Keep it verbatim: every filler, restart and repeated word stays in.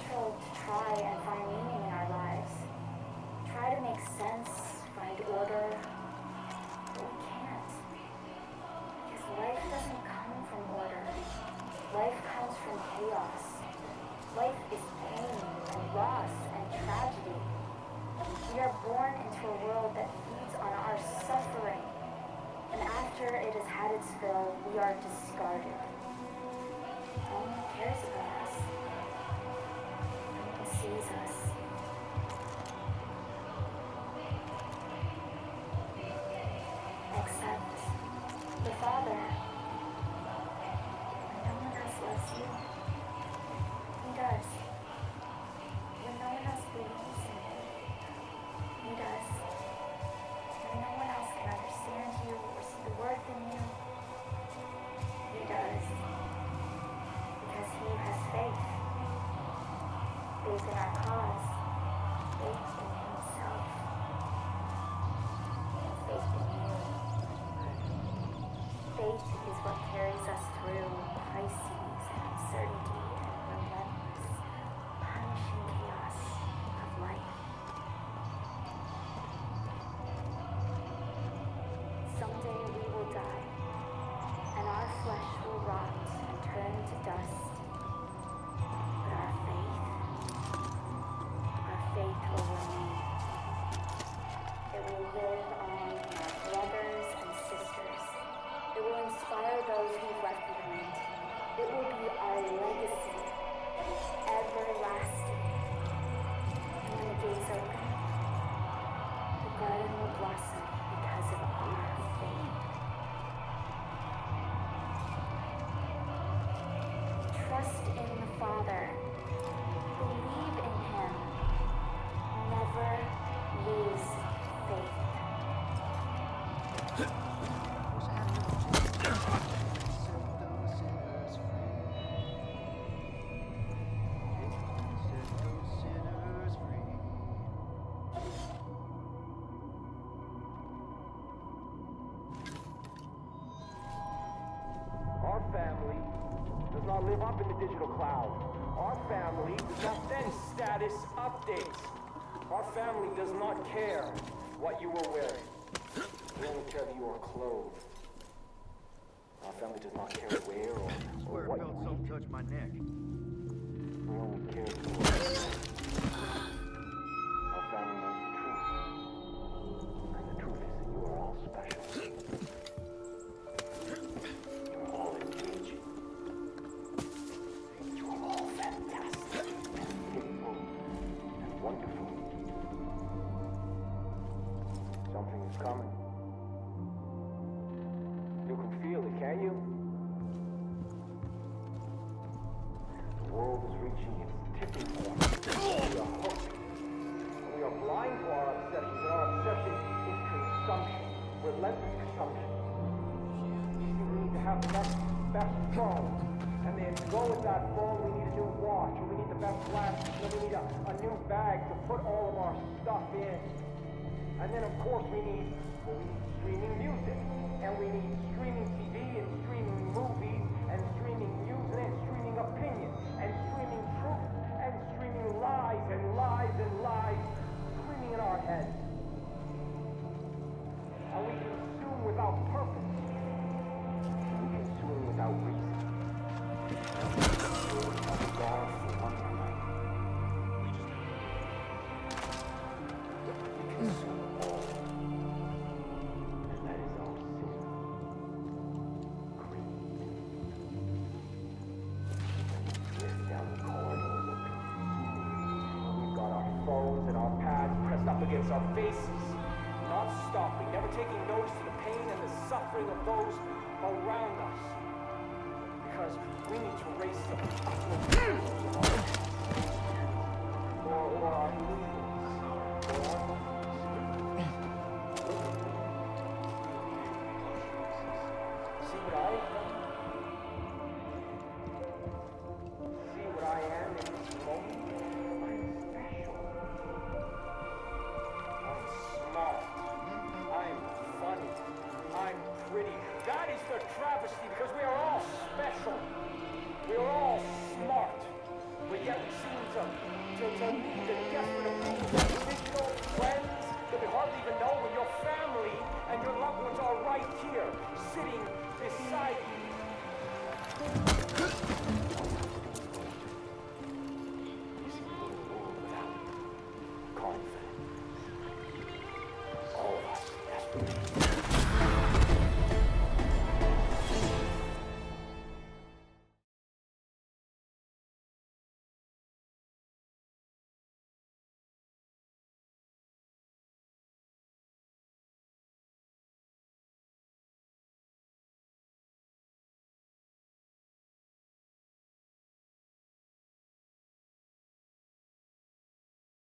natural to try and find meaning in our lives, try to make sense, find order, but we can't. Because life doesn't come from order. Life comes from chaos. Life is pain and loss and tragedy. We are born into a world that feeds on our suffering, and after it has had its fill, we are discarded. No one cares about us. No one sees us. Except the Father. When no one else loves you, He does. When no one else believes in Him, He does. When no one else can understand you or see the worth in you, He does. He has faith, faith in our cause, faith in himself, faith in you. Faith is what carries us through crises and uncertainty and relentless, punishing chaos of life. Someday we will die, and our flesh will rot and turn to dust. Those we've left behind. It will be our legacy, everlasting. And when the gates open, the garden will blossom because of our faith. Trust in the Father. Believe in Him. Never lose faith. Live up in the digital cloud. Our family does not send status updates. Our family does not care what you were wearing. We only care that you are clothed. Our family does not care where or, or what you felt touch my neck. We only care that you are clothed. Our family knows the truth. And the truth is that you are all special. Coming. You can feel it, can you? The world is reaching its tipping point. We are hooked. And we are blind to our obsession, and our obsession is consumption, relentless consumption. We need to have the best, best phone, and then go with that phone. We need a new watch, or we need the best glasses, and then we need a, a new bag to put all of our stuff in. And then, of course, we need, well, we need streaming music, and we need streaming T V, and streaming movies, and streaming news, and streaming opinion, and streaming truth, and streaming lies, and lies, and lies, screaming in our heads. And we consume without purpose. We consume without reason. We consume without regard for one another. We consume. Against our faces, not stopping, never taking notice of the pain and the suffering of those around us, because we need to raise the of our or, or our illusions, or our See what I am? See what I am in this moment? Travesty, because we are all special. We are all smart. we're getting scenes of Toto needs a desperate approval. Digital friends that we hardly even know, when your family and